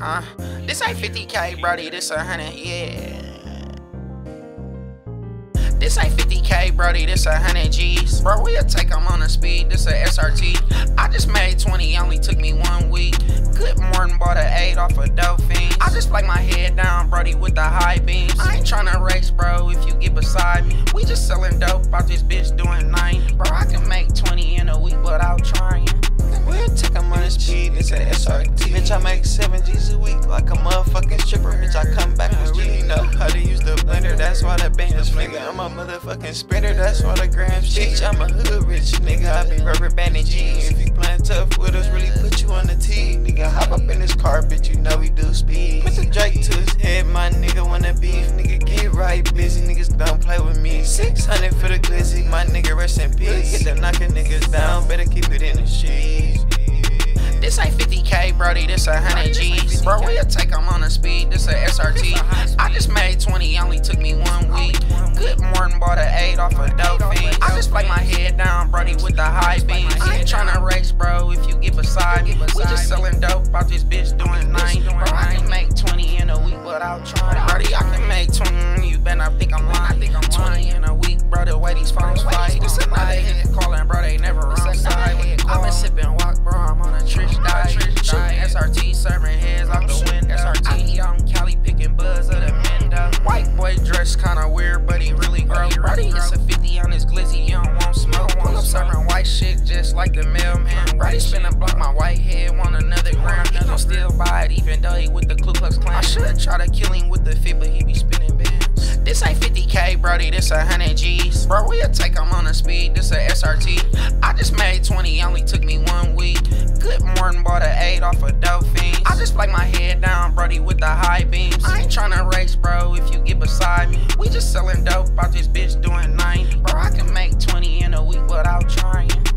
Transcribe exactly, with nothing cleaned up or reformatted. Uh, this ain't fifty K, brody, this a hundred, yeah. This ain't fifty K, brody, this a hundred G's. Bro, we'll take them on the speed, this a S R T. I just made twenty, only took me one week. Good morning, bought an eight off of Dolphins. I just like my head down, brody, with the high beams. I ain't tryna race, bro, if you get beside me. We just selling dope, out this bitch doing nine. Bro, I can make twenty in a week without trying. We'll take them on the speed, this a S R T. Bitch, I make seven G's a week like a motherfucking stripper. Bitch, I come back with G, know how to use the blender. That's why the band's nigga, I'm a motherfucking sprinter. That's why the grams cheat. I'm a hood rich nigga, I be rubber banding G. If you playing tough with us, really put you on the tee. Nigga, hop up in this car, bitch, you know we do speed. Mister Drake to his head, my nigga wanna beef. Nigga, get right busy, niggas don't play with me. Six hundred for the glizzy, my nigga rest in peace. Get them knocking niggas down, better keep it in the sheets. This ain't fifty K, brody, this a hundred G's. Bro, we'll take them on the speed, this a S R T. I just made twenty, only took me one week. Good morning, bought an eight off of Dolphins. I just like my head down, brody, with the high beams. I ain't tryna race, bro, if you get beside me. We just selling dope, out this bitch doing nine. Bro, I can make twenty in a week without trying. Brody, I can make twenty, you better not think I'm lying. twenty in a week, bro, the way these phones fight. This is not a head calling, bro, they never wrong side. I been sipping walk, bro, I'm on a trick. S R T serving heads out the window. S R T on Cali picking buzz of the window. White boy dress kinda weird, but he really gross. Brody, it's a fifty on his glizzy, you don't want smoke. Pull up serving white shit just like the mailman. Brody spinna block my white head on another ground. He gon' still buy it even though he with the Ku Klux Klan. I should try to kill him with the fit, but he be spinning bands. This ain't fifty K, brody, this a hundred G's. Bro, we'll take him on the speed, this a S R T. I just made twenty, only took me one week. Good morning, bought an eight off of Dolphins. I just like my head down, brody, with the high beams. I ain't tryna race, bro, if you get beside me. We just selling dope, out this bitch doing nine. Bro, I can make twenty in a week without trying.